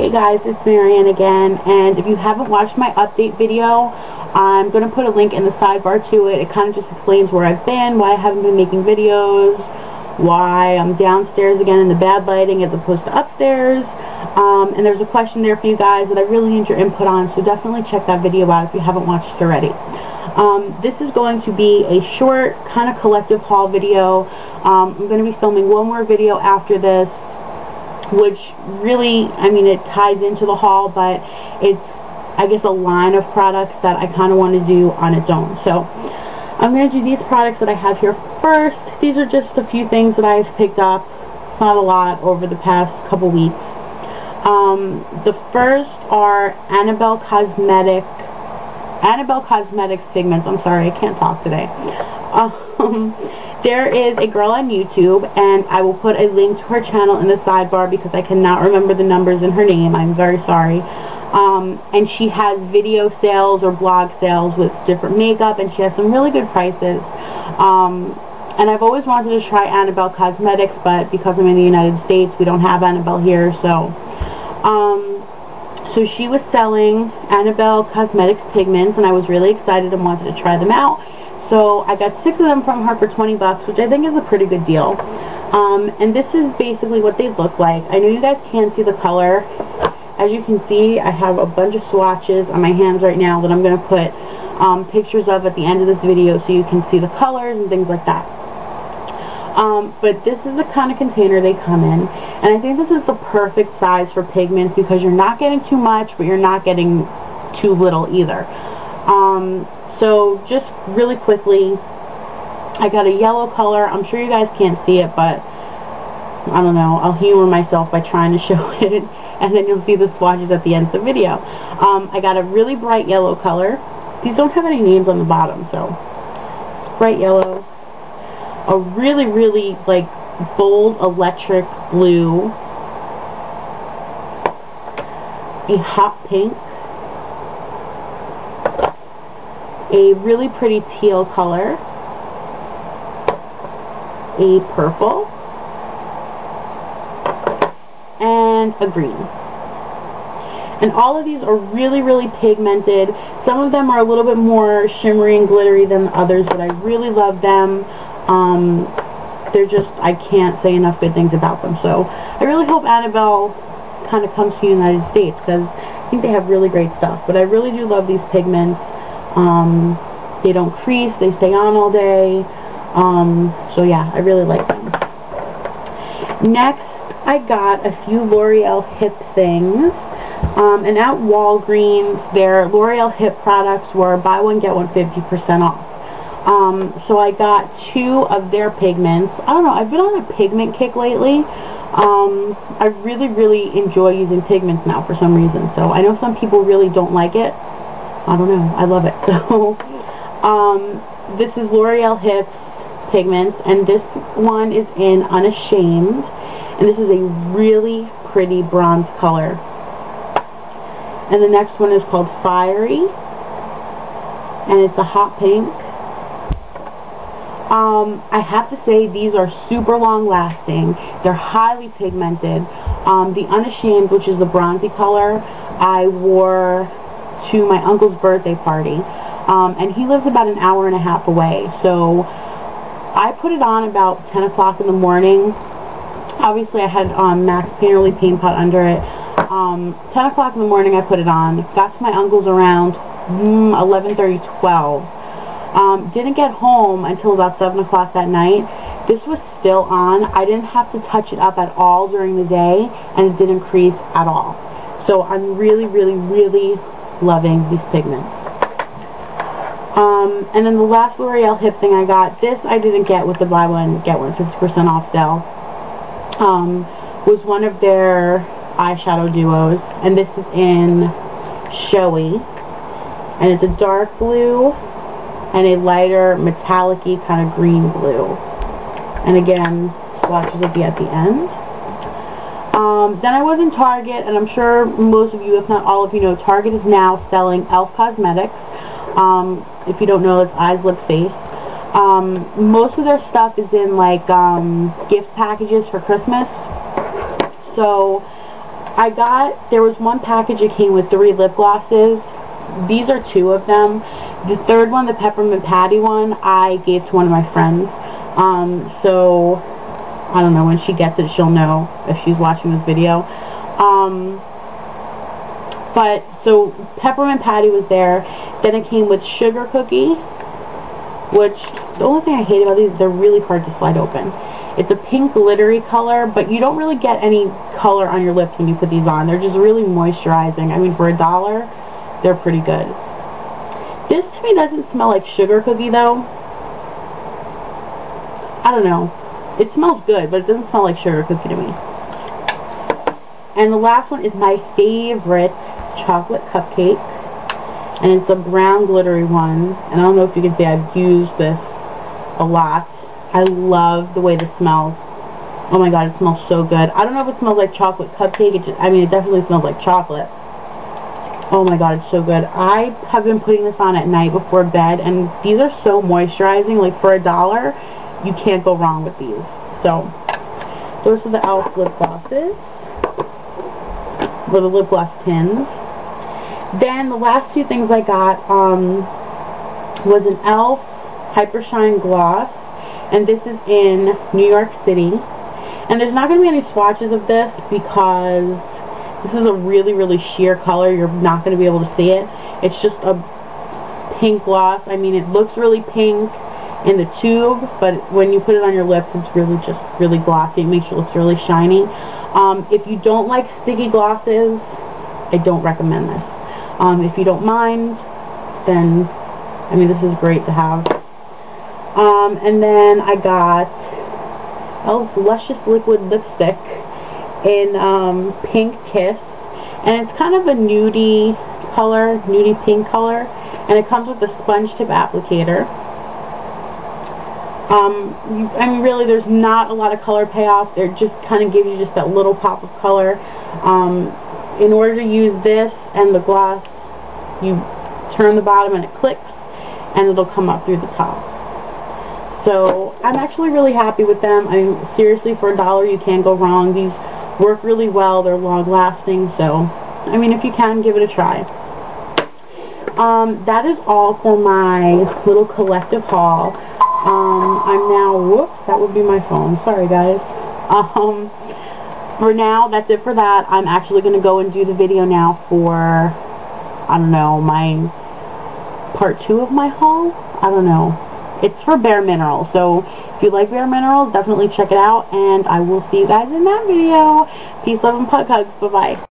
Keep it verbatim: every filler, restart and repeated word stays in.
Hey guys, it's Marianne again, and if you haven't watched my update video, I'm going to put a link in the sidebar to it. It kind of just explains where I've been, why I haven't been making videos, why I'm downstairs again in the bad lighting as opposed to upstairs, um, and there's a question there for you guys that I really need your input on, so definitely check that video out if you haven't watched it already. Um, this is going to be a short, kind of collective haul video. Um, I'm going to be filming one more video after this, which really, I mean, it ties into the haul, but it's, I guess, a line of products that I kind of want to do on its own. So I'm going to do these products that I have here first. These are just a few things that I've picked up, not a lot, over the past couple weeks. Um, the first are Annabelle Cosmetics, Annabelle Cosmetics Pigments. I'm sorry, I can't talk today. Um, there is a girl on YouTube, and I will put a link to her channel in the sidebar because I cannot remember the numbers in her name. I'm very sorry. Um, and she has video sales or blog sales with different makeup, and she has some really good prices. Um, and I've always wanted to try Annabelle Cosmetics, but because I'm in the United States, we don't have Annabelle here, so... Um, So she was selling Annabelle Cosmetics Pigments, and I was really excited and wanted to try them out. So I got six of them from her for twenty bucks, which I think is a pretty good deal. Um, and this is basically what they look like. I know you guys can see the color. As you can see, I have a bunch of swatches on my hands right now that I'm going to put um, pictures of at the end of this video so you can see the colors and things like that. Um, but this is the kind of container they come in, and I think this is the perfect size for pigments because you're not getting too much, but you're not getting too little either. Um, so just really quickly, I got a yellow color. I'm sure you guys can't see it, but I don't know, I'll humor myself by trying to show it, and then you'll see the swatches at the end of the video. Um, I got a really bright yellow color. These don't have any names on the bottom, so bright yellow. A really, really, like, bold electric blue, a hot pink, a really pretty teal color, a purple, and a green. And all of these are really, really pigmented. Some of them are a little bit more shimmery and glittery than others, but I really love them. Um, they're just, I can't say enough good things about them. So I really hope Annabelle kind of comes to the United States because I think they have really great stuff. But I really do love these pigments. Um, they don't crease. They stay on all day. Um, so yeah, I really like them. Next, I got a few L'Oreal Hip things. Um, and at Walgreens, their L'Oreal Hip products were buy one, get one fifty percent off. Um, so I got two of their pigments. I don't know, I've been on a pigment kick lately. Um, I really, really enjoy using pigments now for some reason. So I know some people really don't like it. I don't know, I love it. So um, this is L'Oreal Hip pigments, and this one is in Unashamed. And this is a really pretty bronze color. And the next one is called Fiery, and it's a hot pink. Um, I have to say these are super long-lasting. They're highly pigmented. Um, the Unashamed, which is the bronzy color, I wore to my uncle's birthday party, um, and he lives about an hour and a half away. So I put it on about ten o'clock in the morning. Obviously, I had um, Max Painterly Paint Pot under it. Um, ten o'clock in the morning I put it on, got to my uncle's around mm, eleven thirty, twelve, um, didn't get home until about seven o'clock that night. This was still on. I didn't have to touch it up at all during the day, and it didn't crease at all. So I'm really, really, really loving these pigments. Um, and then the last L'Oreal Hip thing I got, this I didn't get with the buy one, get one, fifty percent off sale, um, was one of their eyeshadow duos, and this is in Showy, and it's a dark blue and a lighter metallic-y kind of green blue, and again swatches will be at the end. Um, then I was in Target, and I'm sure most of you, if not all of you, know Target is now selling e l f. Cosmetics. Um, if you don't know, it's eyes, lip, face. Um, most of their stuff is in like um, gift packages for Christmas, so I got, there was one package that came with three lip glosses. These are two of them. The third one, the Peppermint Patty one, I gave to one of my friends. Um, so, I don't know, when she gets it, she'll know if she's watching this video. Um, but, so, Peppermint Patty was there. Then it came with Sugar Cookie, which, the only thing I hate about these is they're really hard to slide open. It's a pink glittery color, but you don't really get any color on your lips when you put these on. They're just really moisturizing. I mean, for a dollar, they're pretty good. This to me doesn't smell like sugar cookie, though. I don't know. It smells good, but it doesn't smell like sugar cookie to me. And the last one is my favorite chocolate cupcake. And it's a brown glittery one. And I don't know if you can see, I've used this a lot. I love the way this smells. Oh my god, it smells so good. I don't know if it smells like chocolate cupcake. It just, I mean, it definitely smells like chocolate. Oh my god, it's so good. I have been putting this on at night before bed, and these are so moisturizing. Like, for a dollar, you can't go wrong with these. So, those are the e l f lip glosses. Or the lip gloss tins. Then the last two things I got um, was an e l f Hyper Shine Gloss, and this is in New York City. And there's not going to be any swatches of this because this is a really, really sheer color. You're not going to be able to see it. It's just a pink gloss. I mean, it looks really pink in the tube, but when you put it on your lips, it's really just really glossy. It makes you look really shiny. Um, if you don't like sticky glosses, I don't recommend this. Um, if you don't mind, then, I mean, this is great to have. Um, and then I got e l f Luscious Liquid Lipstick in um, Pink Kiss. And it's kind of a nudie color, nudie pink color. And it comes with a sponge tip applicator. Um, you, I mean, really, there's not a lot of color payoff. It just kind of gives you just that little pop of color. Um, in order to use this and the gloss, you turn the bottom and it clicks, and it'll come up through the top. So I'm actually really happy with them. I mean, seriously, for a dollar, you can't go wrong. These work really well. They're long-lasting, so, I mean, if you can, give it a try. Um, that is all for my little collective haul. Um, I'm now, whoops, that would be my phone. Sorry, guys. Um, For now, that's it for that. I'm actually going to go and do the video now for, I don't know, my part two of my haul? I don't know. It's for Bare Minerals, so if you like Bare Minerals, definitely check it out, and I will see you guys in that video. Peace, love, and puck hugs. Bye-bye.